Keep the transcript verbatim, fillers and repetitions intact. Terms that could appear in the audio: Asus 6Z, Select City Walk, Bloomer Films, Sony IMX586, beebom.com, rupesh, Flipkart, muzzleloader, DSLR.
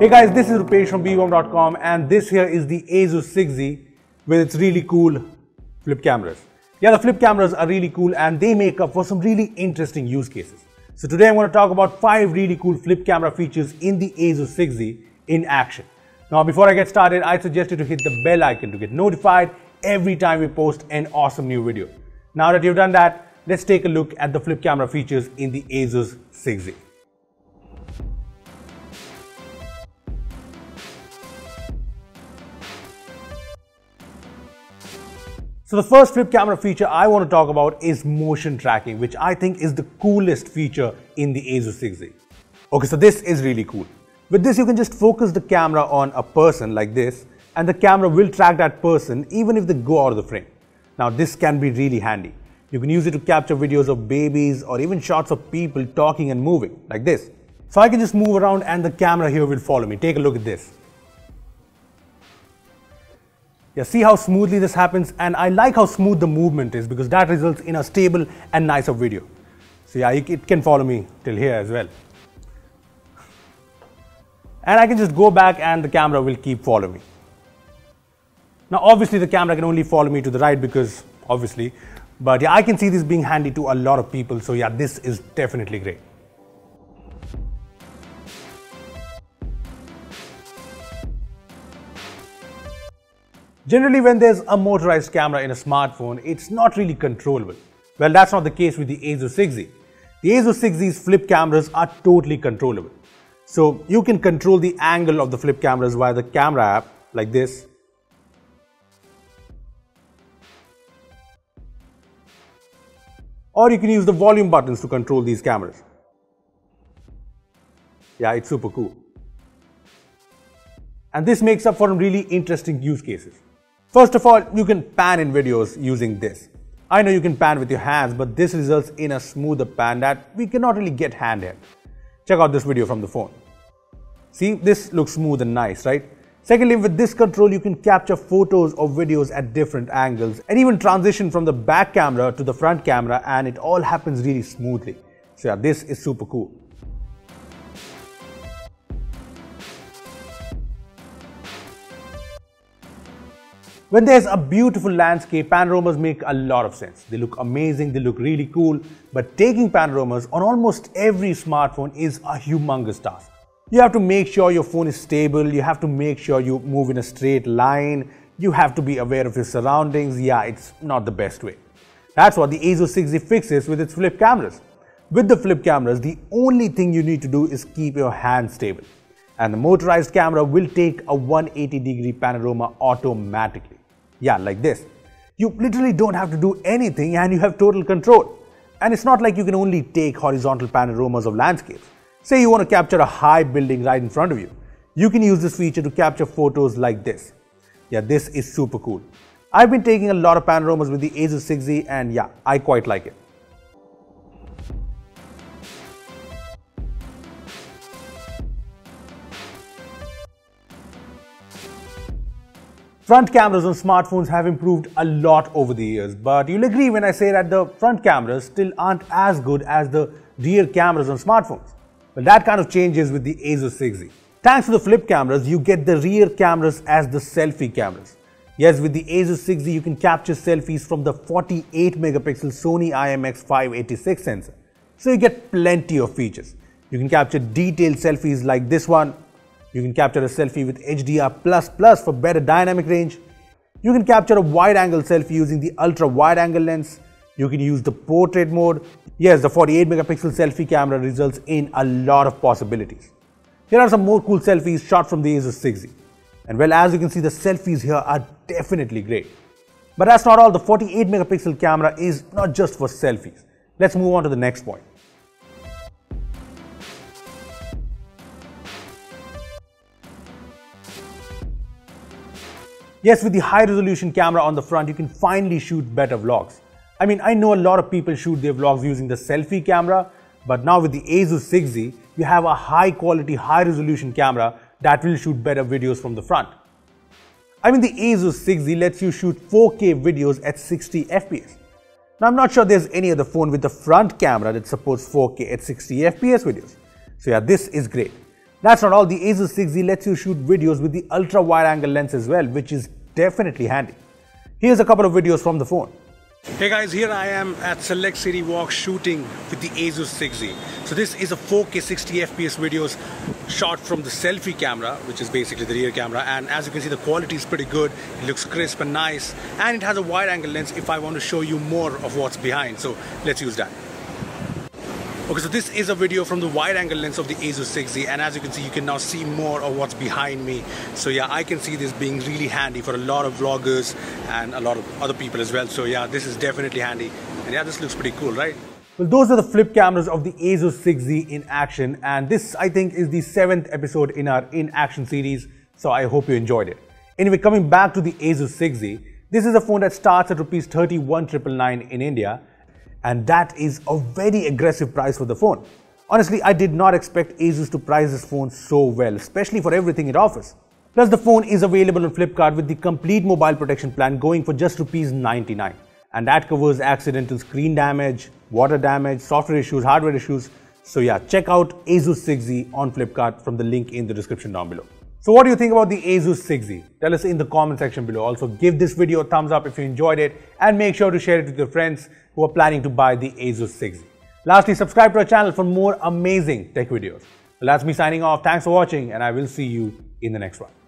Hey guys, this is Rupesh from beebom dot com and this here is the Asus six Z with its really cool flip cameras. Yeah, the flip cameras are really cool and they make up for some really interesting use cases. So today I'm going to talk about five really cool flip camera features in the Asus six Z in action. Now before I get started, I suggest you to hit the bell icon to get notified every time we post an awesome new video. Now that you've done that, let's take a look at the flip camera features in the Asus six Z. So the first flip camera feature I want to talk about is motion tracking, which I think is the coolest feature in the Asus six Z. Okay, so this is really cool. With this, you can just focus the camera on a person like this, and the camera will track that person even if they go out of the frame. Now this can be really handy. You can use it to capture videos of babies or even shots of people talking and moving like this. So I can just move around and the camera here will follow me. Take a look at this. Yeah, see how smoothly this happens, and I like how smooth the movement is because that results in a stable and nicer video. So yeah, it can follow me till here as well. And I can just go back and the camera will keep following me. Now obviously the camera can only follow me to the right because obviously, but yeah, I can see this being handy to a lot of people. So yeah, this is definitely great. Generally, when there's a motorized camera in a smartphone, it's not really controllable. Well, that's not the case with the Asus six Z. The Asus six Z's flip cameras are totally controllable. So you can control the angle of the flip cameras via the camera app, like this. Or you can use the volume buttons to control these cameras. Yeah, it's super cool. And this makes up for some really interesting use cases. First of all, you can pan in videos using this. I know you can pan with your hands, but this results in a smoother pan that we cannot really get handheld. Check out this video from the phone. See, this looks smooth and nice, right? Secondly, with this control, you can capture photos or videos at different angles and even transition from the back camera to the front camera, and it all happens really smoothly. So yeah, this is super cool. When there's a beautiful landscape, panoramas make a lot of sense. They look amazing, they look really cool, but taking panoramas on almost every smartphone is a humongous task. You have to make sure your phone is stable, you have to make sure you move in a straight line, you have to be aware of your surroundings. Yeah, it's not the best way. That's what the Asus six Z fixes with its flip cameras. With the flip cameras, the only thing you need to do is keep your hands stable. And the motorized camera will take a one hundred eighty degree panorama automatically. Yeah, like this. You literally don't have to do anything and you have total control. And it's not like you can only take horizontal panoramas of landscapes. Say you want to capture a high building right in front of you. You can use this feature to capture photos like this. Yeah, this is super cool. I've been taking a lot of panoramas with the Asus six Z and yeah, I quite like it. Front cameras on smartphones have improved a lot over the years, but you'll agree when I say that the front cameras still aren't as good as the rear cameras on smartphones. But that kind of changes with the Asus six Z. Thanks to the flip cameras, you get the rear cameras as the selfie cameras. Yes, with the Asus six Z, you can capture selfies from the forty-eight megapixel Sony I M X five eighty-six sensor. So you get plenty of features. You can capture detailed selfies like this one. You can capture a selfie with H D R plus plus for better dynamic range. You can capture a wide angle selfie using the ultra wide angle lens. You can use the portrait mode. Yes, the forty-eight megapixel selfie camera results in a lot of possibilities. Here are some more cool selfies shot from the Asus six Z. And well, as you can see, the selfies here are definitely great. But that's not all. The forty-eight megapixel camera is not just for selfies. Let's move on to the next point. Yes, with the high-resolution camera on the front, you can finally shoot better vlogs. I mean, I know a lot of people shoot their vlogs using the selfie camera, but now with the Asus six Z, you have a high-quality, high-resolution camera that will shoot better videos from the front. I mean, the Asus six Z lets you shoot four K videos at sixty F P S. Now, I'm not sure there's any other phone with the front camera that supports four K at sixty F P S videos. So yeah, this is great. That's not all, the Asus six Z lets you shoot videos with the ultra wide angle lens as well, which is definitely handy. Here's a couple of videos from the phone. Hey guys, here I am at Select City Walk shooting with the Asus six Z. So this is a four K sixty F P S videos shot from the selfie camera, which is basically the rear camera, and as you can see the quality is pretty good, it looks crisp and nice, and it has a wide angle lens if I want to show you more of what's behind, so let's use that. Okay, so this is a video from the wide angle lens of the Asus six Z, and as you can see you can now see more of what's behind me. So yeah, I can see this being really handy for a lot of vloggers and a lot of other people as well. So yeah, this is definitely handy, and yeah, this looks pretty cool, right? Well, those are the flip cameras of the Asus six Z in action, and this I think is the seventh episode in our in action series, so I hope you enjoyed it. Anyway, coming back to the Asus six Z, this is a phone that starts at rupees thirty-one thousand nine hundred ninety-nine in India. And that is a very aggressive price for the phone. Honestly, I did not expect Asus to price this phone so well, especially for everything it offers. Plus, the phone is available on Flipkart with the complete mobile protection plan going for just rupees ninety-nine. And that covers accidental screen damage, water damage, software issues, hardware issues. So yeah, check out Asus six Z on Flipkart from the link in the description down below. So what do you think about the Asus six Z? Tell us in the comment section below. Also, give this video a thumbs up if you enjoyed it, and make sure to share it with your friends who are planning to buy the Asus six Z. Lastly, subscribe to our channel for more amazing tech videos. Well, that's me signing off. Thanks for watching, and I will see you in the next one.